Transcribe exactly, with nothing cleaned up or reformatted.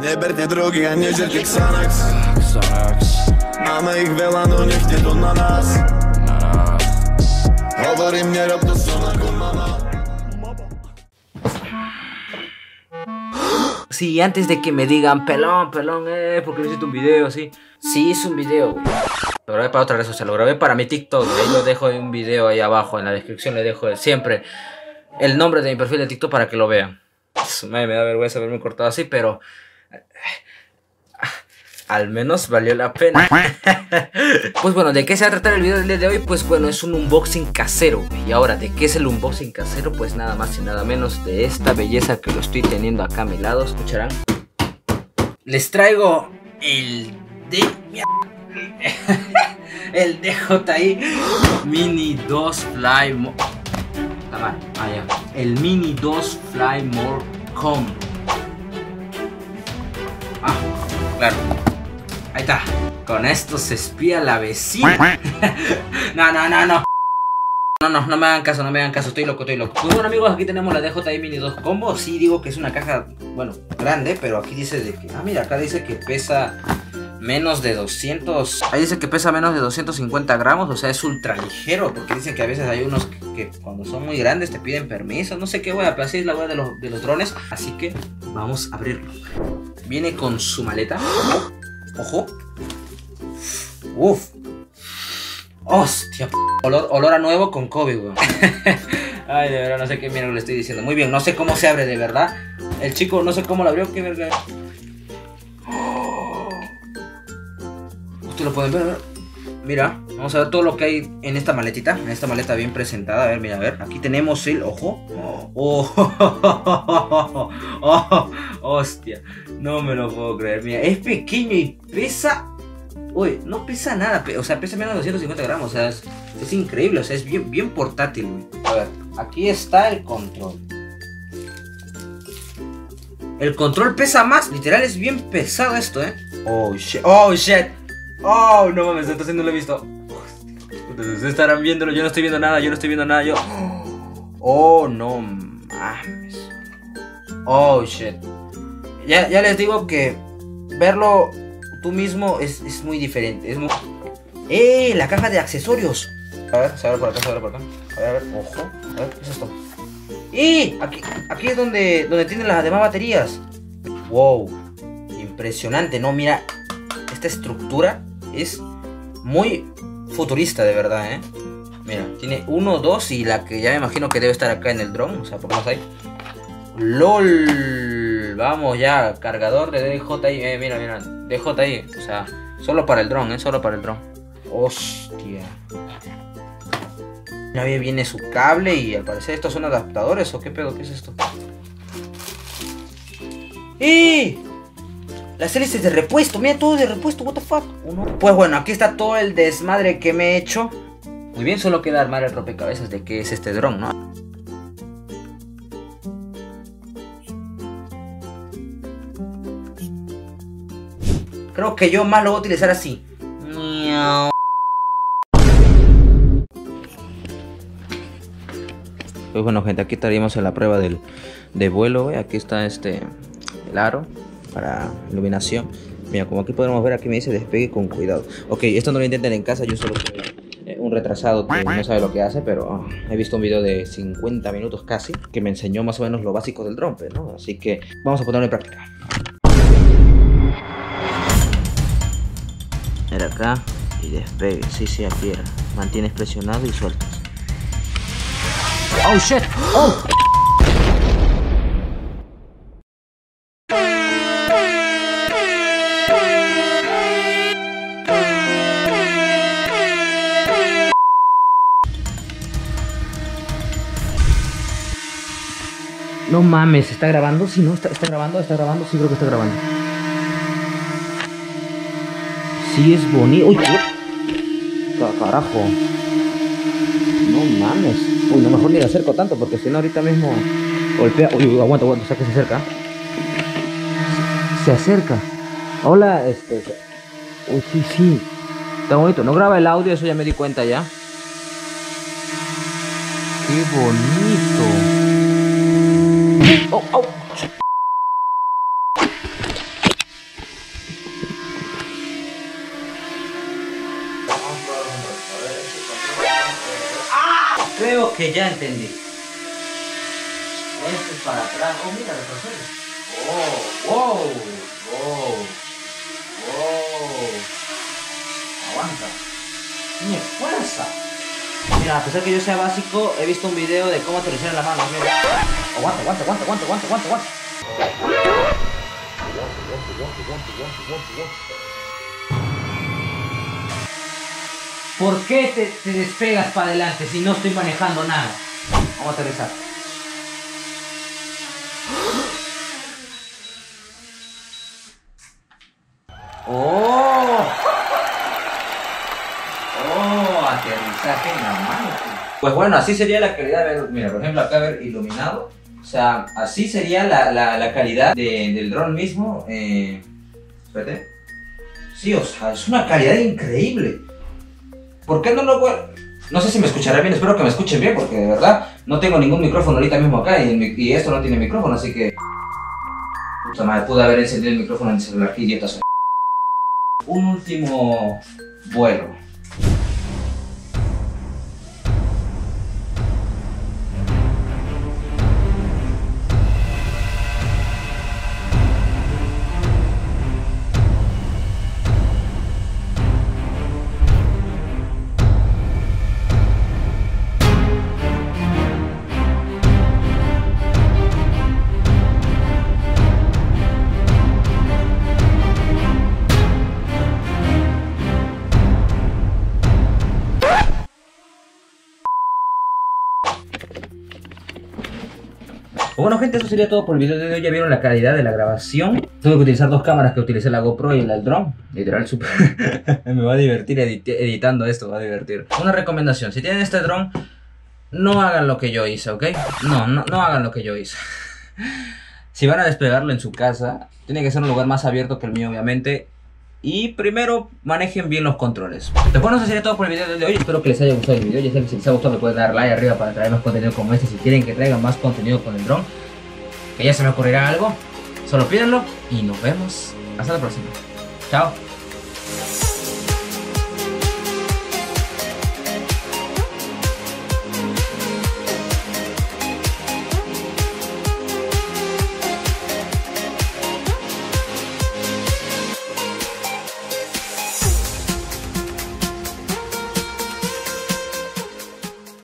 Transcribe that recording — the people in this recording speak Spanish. Nie bernie drogi, a nie dziecię Xanax. Mamy ich wylaną, niech nie tu na nas. Chowory mnie rob do strona gumana. Sí, antes de que me digan, pelón, pelón, eh, porque no hiciste un video, sí. Sí, hice un video, güey. Lo grabé para otra red social, lo grabé para mi TikTok, güey. Ahí lo dejo en un video ahí abajo, en la descripción le dejo siempre el nombre de mi perfil de TikTok para que lo vean. Me da vergüenza haberme cortado así, pero al menos valió la pena. Pues bueno, ¿de qué se va a tratar el video del día de hoy? Pues bueno, es un unboxing casero. Y ahora, ¿de qué es el unboxing casero? Pues nada más y nada menos de esta belleza que lo estoy teniendo acá a mi lado. ¿Escucharán? Les traigo el de... el D J I Mini dos Fly More. Ah, ya. El Mini dos Fly More Combo. Ah, claro. Ahí está. Con esto se espía la vecina. No, no, no, no. No, no, no me hagan caso, no me hagan caso. Estoy loco, estoy loco. Pues bueno, amigos, aquí tenemos la D J I Mini dos Combo. Sí, digo que es una caja, bueno, grande, pero aquí dice de que... Ah, mira, acá dice que pesa menos de doscientos... Ahí dice que pesa menos de doscientos cincuenta gramos. O sea, es ultra ligero. Porque dicen que a veces hay unos que, que cuando son muy grandes te piden permiso. No sé qué wea, pero así es la wea de los, de los drones. Así que vamos a abrirlo. Viene con su maleta. Ojo. Uf. Hostia, p... olor, olor a nuevo con COVID, weón. Ay, de verdad, no sé qué mierda le estoy diciendo. Muy bien, no sé cómo se abre, de verdad. El chico, no sé cómo lo abrió, qué verga. Lo pueden ver, mira, vamos a ver todo lo que hay en esta maletita, en esta maleta bien presentada. A ver, mira, a ver, aquí tenemos el ojo. Oh, oh, oh, oh, oh, hostia, no me lo puedo creer. Mira, es pequeño y pesa, uy, no pesa nada, o sea, pesa menos de doscientos cincuenta gramos, o sea, es, es increíble, o sea, es bien, bien portátil, güey. A ver, aquí está el control. El control pesa más, literal, es bien pesado esto, eh. Oh, shit, oh, shit. Oh, no mames, entonces no lo he visto. Ustedes estarán viéndolo, yo no estoy viendo nada, yo no estoy viendo nada, yo... Oh, no mames. Oh, shit. Ya, ya les digo que verlo tú mismo es, es muy diferente, es muy... ¡Eh! La caja de accesorios. A ver, se abre por acá, se abre por acá. A ver, a ver, ojo. A ver, ¿qué es esto? ¡Eh! Aquí, aquí es donde, donde tienen las demás baterías. Wow. Impresionante, ¿no? Mira... Esta estructura es muy futurista, de verdad, ¿eh? Mira, tiene uno, dos y la que ya me imagino que debe estar acá en el dron. O sea, pongamos ahí. ¡Lol! Vamos ya, cargador de D J I. Eh, mira, mira, D J I. O sea, solo para el dron, ¿eh? Solo para el dron. ¡Hostia! Mira, bien viene su cable y al parecer estos son adaptadores. ¿O qué pedo? ¿Qué es esto? ¡Eh! Las hélices de repuesto, mira todo de repuesto, what the fuck. Uno. Pues bueno, aquí está todo el desmadre que me he hecho. Muy bien, solo queda armar el rompecabezas de qué es este dron, ¿no? Creo que yo más lo voy a utilizar así. Pues bueno, gente, aquí estaríamos en la prueba del, de vuelo, ¿eh? Aquí está este, el aro para iluminación. Mira, como aquí podemos ver, aquí me dice despegue con cuidado. Ok, esto no lo intenten en casa, yo solo soy eh, un retrasado que no sabe lo que hace, pero oh, he visto un video de cincuenta minutos casi, que me enseñó más o menos lo básico del dron, ¿no? Así que vamos a ponerlo en práctica. Era acá y despegue, sí, sí, aquí era. Mantienes presionado y sueltas. Oh, shit, oh. No mames, ¿está grabando? Sí, no, está, está grabando, está grabando, sí, creo que está grabando. Sí, es bonito. Uy, qué carajo. No mames. Uy, no, mejor ni le acerco tanto porque si no ahorita mismo golpea. Uy, aguanta, aguanta, o sea que se acerca. Se acerca. Hola, este... Uy, sí, sí. Está bonito, no graba el audio, eso ya me di cuenta ya. Qué bonito. Oh, oh. Creo que ya entendí. Esto es para atrás. Oh, mira, retrocede. Oh, wow, wow, wow. Aguanta. Tiene fuerza. Mira, a pesar que yo sea básico, he visto un video de cómo aterrizar en la mano. Mira. Aguanta, aguanta, aguanta, aguanta, aguanta, aguanta, aguanta. ¿Por qué te, te despegas para adelante si no estoy manejando nada? Vamos a aterrizar. ¡Oh! ¡Oh! Aterrizaje en la mano. Pues bueno, así sería la calidad. Mira, por ejemplo, acá ver iluminado. O sea, así sería la, la, la calidad de, del dron mismo. Eh, espérate. Sí, o sea, es una calidad increíble. ¿Por qué no lo puedo...? No sé si me escuchará bien, espero que me escuchen bien, porque de verdad no tengo ningún micrófono ahorita mismo acá y, y esto no tiene micrófono, así que... Puta madre, pude haber encendido el micrófono en el celular, qué idiota soy. Un último vuelo. Bueno gente, eso sería todo por el video de hoy. Ya vieron la calidad de la grabación. Tuve que utilizar dos cámaras que utilicé, la GoPro y el dron. Literal, super. Me va a divertir edit editando esto, me va a divertir. Una recomendación, si tienen este dron, no hagan lo que yo hice, ¿ok? No, no, no hagan lo que yo hice. Si van a despegarlo en su casa, tiene que ser un lugar más abierto que el mío, obviamente. Y primero, manejen bien los controles. Después no sería todo por el video de hoy. Espero que les haya gustado el video. Ya saben, si les ha gustado, le pueden dar like arriba para traer más contenido como este. Si quieren que traigan más contenido con el dron, que ya se me ocurrirá algo, solo pídanlo. Y nos vemos. Hasta la próxima. Chao.